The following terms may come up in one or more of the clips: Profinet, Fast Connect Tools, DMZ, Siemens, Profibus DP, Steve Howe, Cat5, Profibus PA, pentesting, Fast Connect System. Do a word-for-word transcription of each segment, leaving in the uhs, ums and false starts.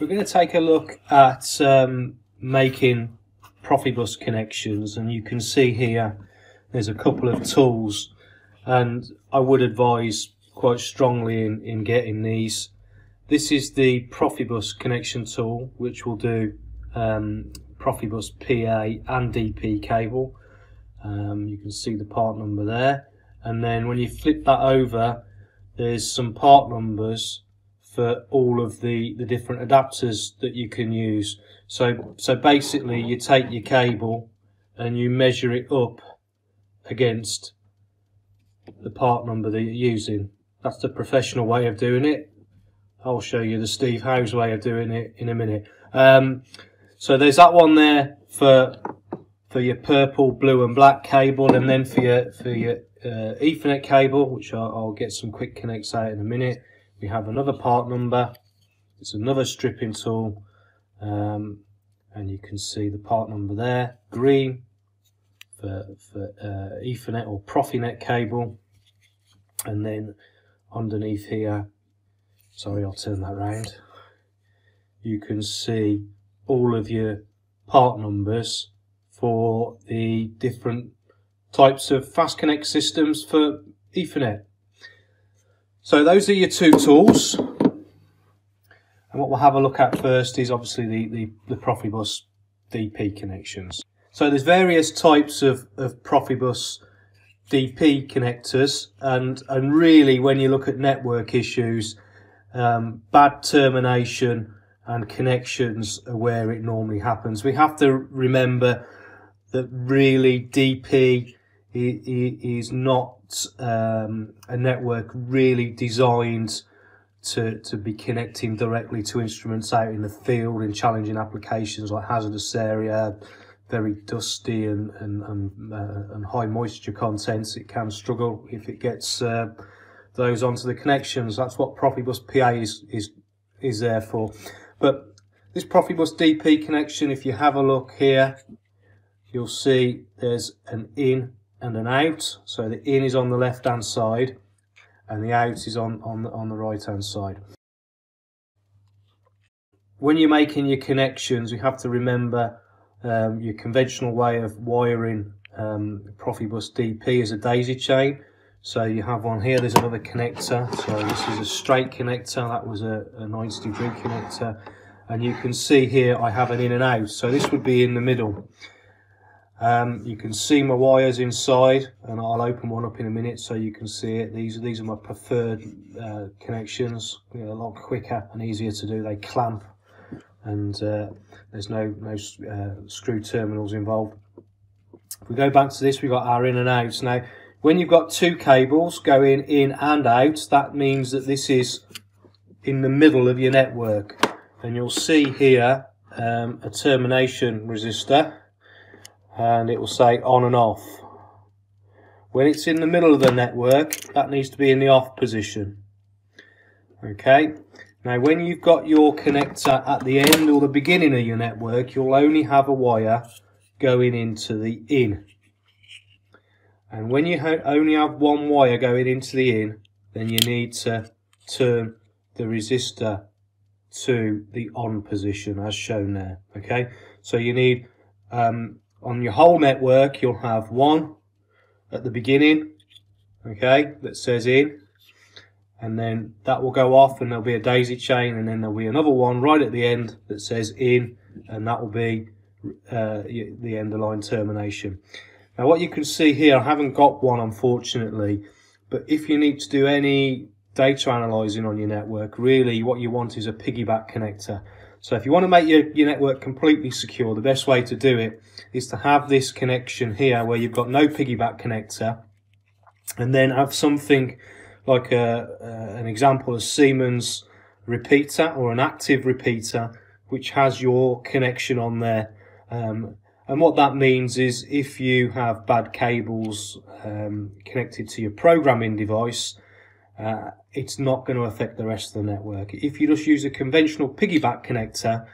we're going to take a look at um, making Profibus connections, and you can see here there's a couple of tools, and I would advise quite strongly in, in getting these. This is the Profibus connection tool, which will do um, Profibus P A and D P cable. Um, you can see the part number there, and then when you flip that over there's some part numbers for all of the the different adapters that you can use. So so basically you take your cable and you measure it up against the part number that you're using. That's the professional way of doing it. I'll show you the Steve Howe's way of doing it in a minute. Um, so there's that one there for for your purple, blue and black cable, and then for your for your uh, Ethernet cable, which I'll, I'll get some quick connects out in a minute. We have another part number. It's another stripping tool, um, and you can see the part number there, green for for uh, Ethernet or Profinet cable, and then underneath here, sorry, I'll turn that round. You can see all of your part numbers for the different types of Fast Connect systems for Ethernet. So those are your two tools, and what we'll have a look at first is obviously the, the, the Profibus D P connections. So there's various types of, of Profibus D P connectors, and, and really when you look at network issues, um, bad termination and connections are where it normally happens. We have to remember that really D P is not um, a network really designed to, to be connecting directly to instruments out in the field in challenging applications like hazardous area, very dusty and, and, and, uh, and high moisture contents. It can struggle if it gets uh, those onto the connections. That's what Profibus P A is, is, is there for. But this Profibus D P connection, if you have a look here, you'll see there's an in and an out. So the in is on the left hand side and the out is on, on, on the right hand side. When you're making your connections, you have to remember um, your conventional way of wiring um, Profibus D P is a daisy chain. So you have one here, there's another connector. So this is a straight connector, that was a, a ninety degree connector. And you can see here I have an in and out. So this would be in the middle. Um, you can see my wires inside, and I'll open one up in a minute so you can see it. These, these are my preferred uh, connections. They're a lot quicker and easier to do. They clamp, and uh, there's no, no uh, screw terminals involved. If we go back to this, we've got our in and outs. Now, when you've got two cables going in and out, that means that this is in the middle of your network. And you'll see here um, a termination resistor, and it will say on and off. When it's in the middle of the network, that needs to be in the off position. Okay, now when you've got your connector at the end or the beginning of your network, you'll only have a wire going into the in. And when you only have one wire going into the in, then you need to turn the resistor to the on position as shown there. Okay, so you need um, on your whole network, you'll have one at the beginning, okay, that says in, and then that will go off and there'll be a daisy chain, and then there'll be another one right at the end that says in, and that will be uh, the end of line termination. Now what you can see here, I haven't got one unfortunately, but if you need to do any data analysing on your network, really what you want is a piggyback connector. So if you want to make your, your network completely secure, the best way to do it is to have this connection here where you've got no piggyback connector, and then have something like a, uh, an example of Siemens repeater or an active repeater, which has your connection on there. Um, and what that means is if you have bad cables um, connected to your programming device, Uh, it's not going to affect the rest of the network. If you just use a conventional piggyback connector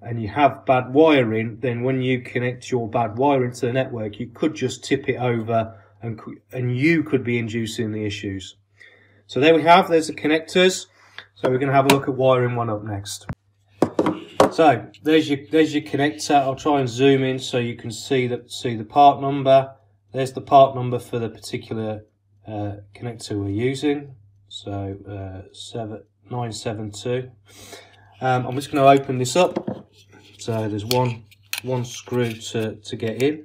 and you have bad wiring, then when you connect your bad wiring to the network, you could just tip it over and, and you could be inducing the issues. So there we have, there's the connectors. So we're going to have a look at wiring one up next. So there's your there's your connector. I'll try and zoom in so you can see that see the part number. There's the part number for the particular uh, connector we're using. So uh, seven nine seven two. Um, I'm just going to open this up. So there's one one screw to to get in.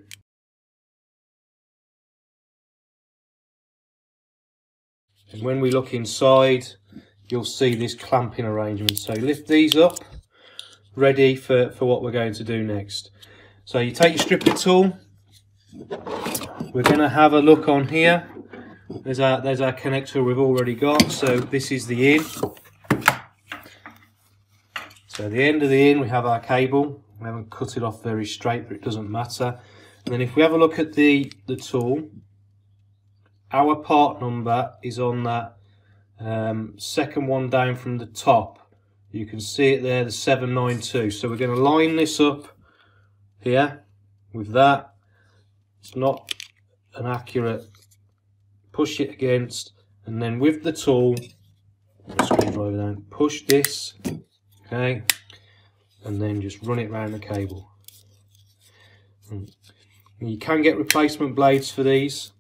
And when we look inside, you'll see this clamping arrangement. So lift these up, ready for, for what we're going to do next. So you take your stripper tool. We're going to have a look on here. There's our, there's our connector we've already got. So this is the in. So at the end of the in, we have our cable. We haven't cut it off very straight, but it doesn't matter. And then if we have a look at the, the tool, our part number is on that um, second one down from the top. You can see it there, the seven nine two. So we're going to line this up here with that. It's not an accurate, push it against, and then with the tool, screwdriver down, push this, okay, and then just run it around the cable. And you can get replacement blades for these.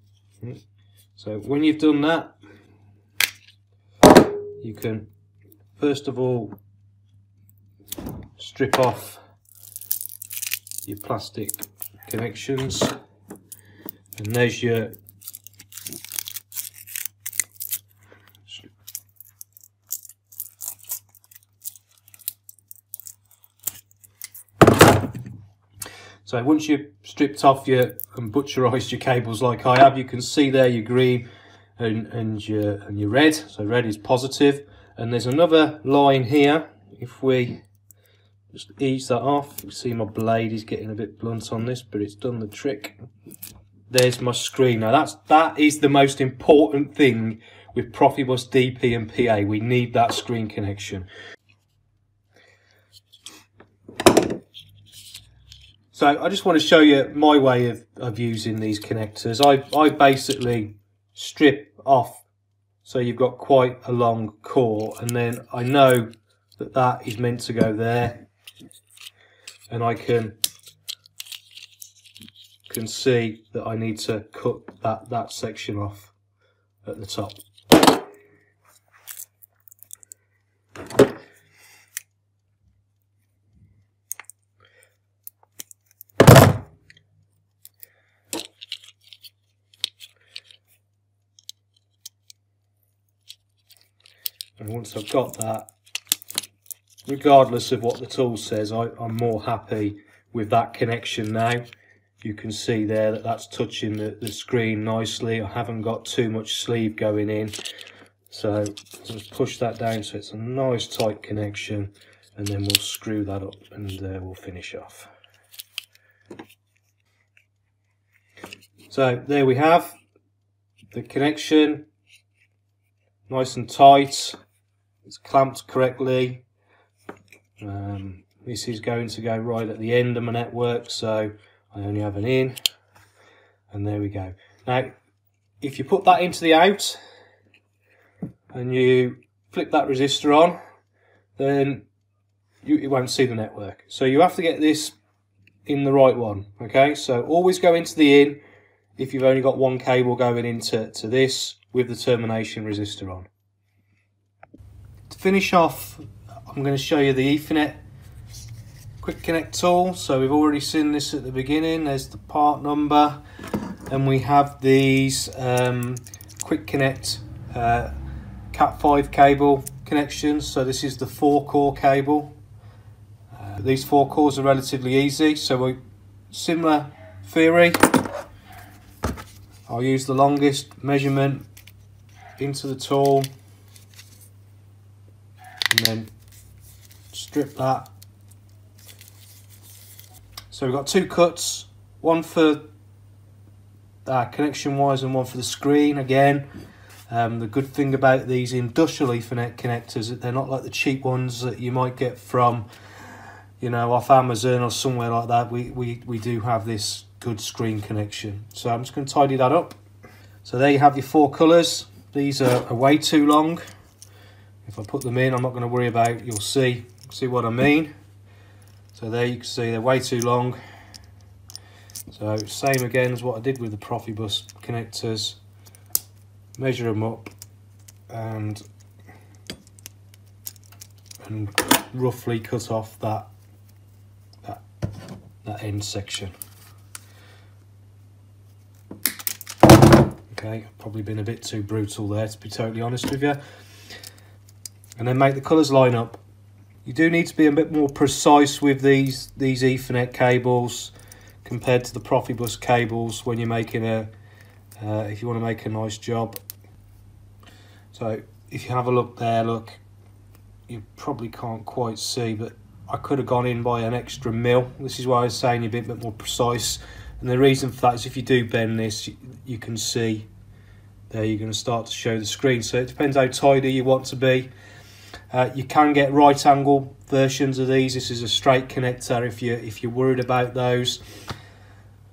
So when you've done that, you can first of all strip off your plastic connections, and there's your So once you've stripped off your and butcherized your cables like I have, you can see there your green and, and, your, and your red. So red is positive. And there's another line here. If we just ease that off, you see my blade is getting a bit blunt on this, but it's done the trick. There's my screen. Now that's, that is the most important thing with Profibus D P and P A. We need that screen connection. So I just want to show you my way of, of using these connectors. I, I basically strip off so you've got quite a long core, and then I know that that is meant to go there, and I can can see that I need to cut that, that section off at the top. And once I've got that, regardless of what the tool says, I, I'm more happy with that connection now. You can see there that that's touching the, the screen nicely. I haven't got too much sleeve going in. So just push that down so it's a nice tight connection, and then we'll screw that up and uh, we'll finish off. So there we have the connection. Nice and tight, it's clamped correctly. Um, this is going to go right at the end of my network, so I only have an in, and there we go. Now, if you put that into the out and you flip that resistor on, then you, you won't see the network. So you have to get this in the right one, okay? So always go into the in if you've only got one cable going into to this, with the termination resistor on. To finish off, I'm going to show you the Ethernet Quick Connect tool. So we've already seen this at the beginning. There's the part number, and we have these um, Quick Connect uh, cat five cable connections. So this is the four core cable. Uh, these four cores are relatively easy. So we similar theory. I'll use the longest measurement into the tool, and then strip that. So we've got two cuts, one for uh, connection wires and one for the screen. Again, um, the good thing about these industrial Ethernet connectors is that they're not like the cheap ones that you might get from, you know, off Amazon or somewhere like that. We, we, we do have this good screen connection. So I'm just going to tidy that up. So there you have your four colours. These are, are way too long. If I put them in, I'm not going to worry about it. You'll see, see what I mean. So there you can see they're way too long. So same again as what I did with the Profibus connectors. Measure them up and and roughly cut off that that that end section. Okay, probably been a bit too brutal there, to be totally honest with you. And then make the colours line up. You do need to be a bit more precise with these these Ethernet cables compared to the Profibus cables when you're making a uh, if you want to make a nice job. So if you have a look there, look, you probably can't quite see, but I could have gone in by an extra mil. This is why I was saying you're a bit, bit more precise. And the reason for that is if you do bend this, you, you can see there you're going to start to show the screen. So it depends how tidy you want to be. Uh, you can get right angle versions of these. This is a straight connector if you if you're worried about those.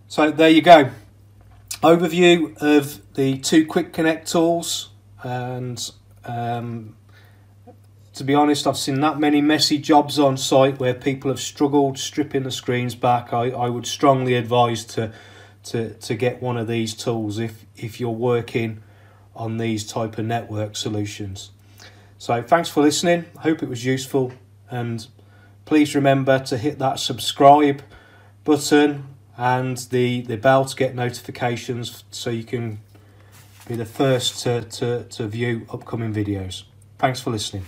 So there you go. Overview of the two quick connect tools, and um, to be honest, I've seen that many messy jobs on site where people have struggled stripping the screens back. I, I would strongly advise to to to get one of these tools if if you're working on these type of network solutions. So thanks for listening. I hope it was useful, and please remember to hit that subscribe button and the, the bell to get notifications so you can be the first to, to, to view upcoming videos. Thanks for listening.